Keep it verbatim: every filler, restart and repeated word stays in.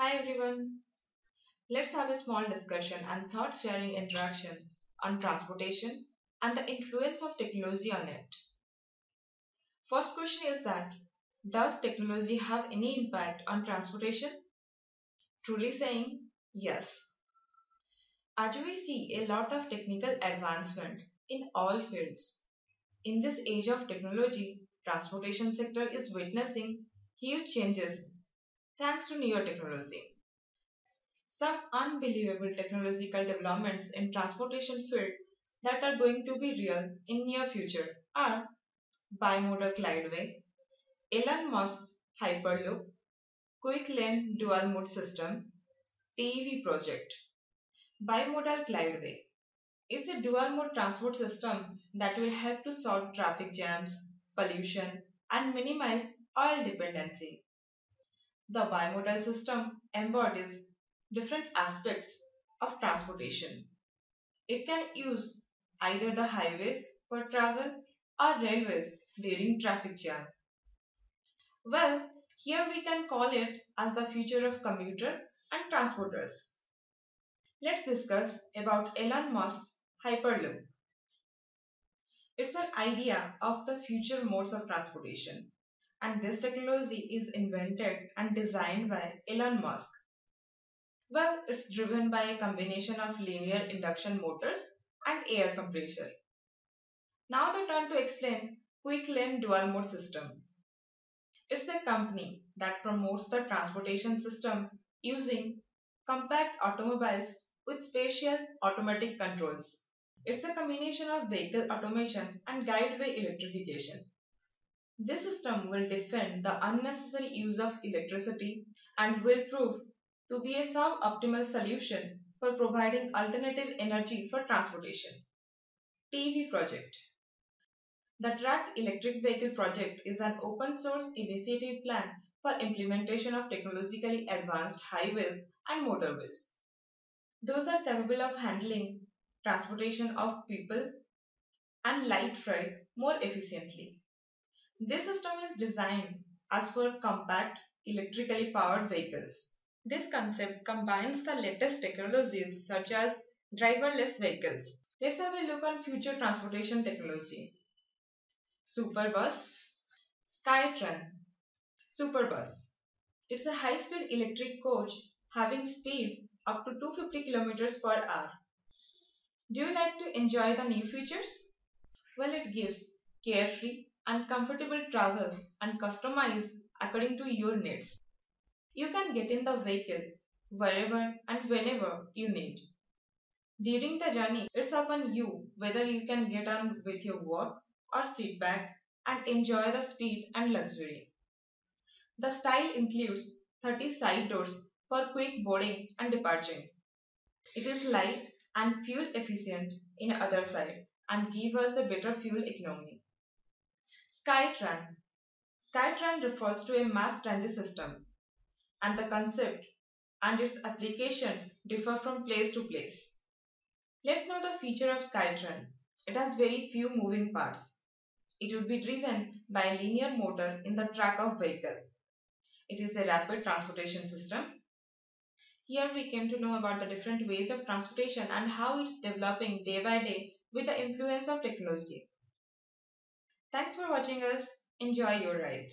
Hi everyone. Let's have a small discussion and thought sharing interaction on transportation and the influence of technology on it. First question is that, does technology have any impact on transportation? Truly saying, yes. As we see a lot of technical advancement in all fields. In this age of technology, transportation sector is witnessing huge changes thanks to newer technology. Some unbelievable technological developments in transportation field that are going to be real in near future are Bimodal Glideway, Elon Musk's Hyperloop, Quick Lane Dual Mode System, T E V project. Bimodal Glideway is a dual mode transport system that will help to solve traffic jams, pollution, and minimize oil dependency. The bimodal system embodies different aspects of transportation. It can use either the highways for travel or railways during traffic jam. Well, here we can call it as the future of commuter and transporters. Let's discuss about Elon Musk's Hyperloop. It's an idea of the future modes of transportation, and this technology is invented and designed by Elon Musk. Well, it's driven by a combination of linear induction motors and air compressor. Now the turn to explain Quick Lane Dual Mode System. It's a company that promotes the transportation system using compact automobiles with spatial automatic controls. It's a combination of vehicle automation and guideway electrification. This system will defend the unnecessary use of electricity and will prove to be a sub-optimal solution for providing alternative energy for transportation. T E V project. The Tracked Electric Vehicle Project is an open-source initiative plan for implementation of technologically advanced highways and motorways. Those are capable of handling transportation of people and light freight more efficiently. This system is designed as for compact, electrically powered vehicles. This concept combines the latest technologies such as driverless vehicles. Let's have a look on future transportation technology. Superbus, SkyTran. Superbus. It's a high-speed electric coach having speed up to two hundred fifty kilometers per hour. Do you like to enjoy the new features? Well, it gives carefree and comfortable travel and customize according to your needs. You can get in the vehicle wherever and whenever you need. During the journey, it's upon you whether you can get on with your work or sit back and enjoy the speed and luxury. The style includes thirty side doors for quick boarding and departure. It is light and fuel efficient in other side and give us a better fuel economy. SkyTran. SkyTran refers to a mass transit system, and the concept and its application differ from place to place. Let's know the feature of SkyTran. It has very few moving parts. It would be driven by a linear motor in the track of vehicle. It is a rapid transportation system. Here we came to know about the different ways of transportation and how it's developing day by day with the influence of technology. Thanks for watching us. Enjoy your ride.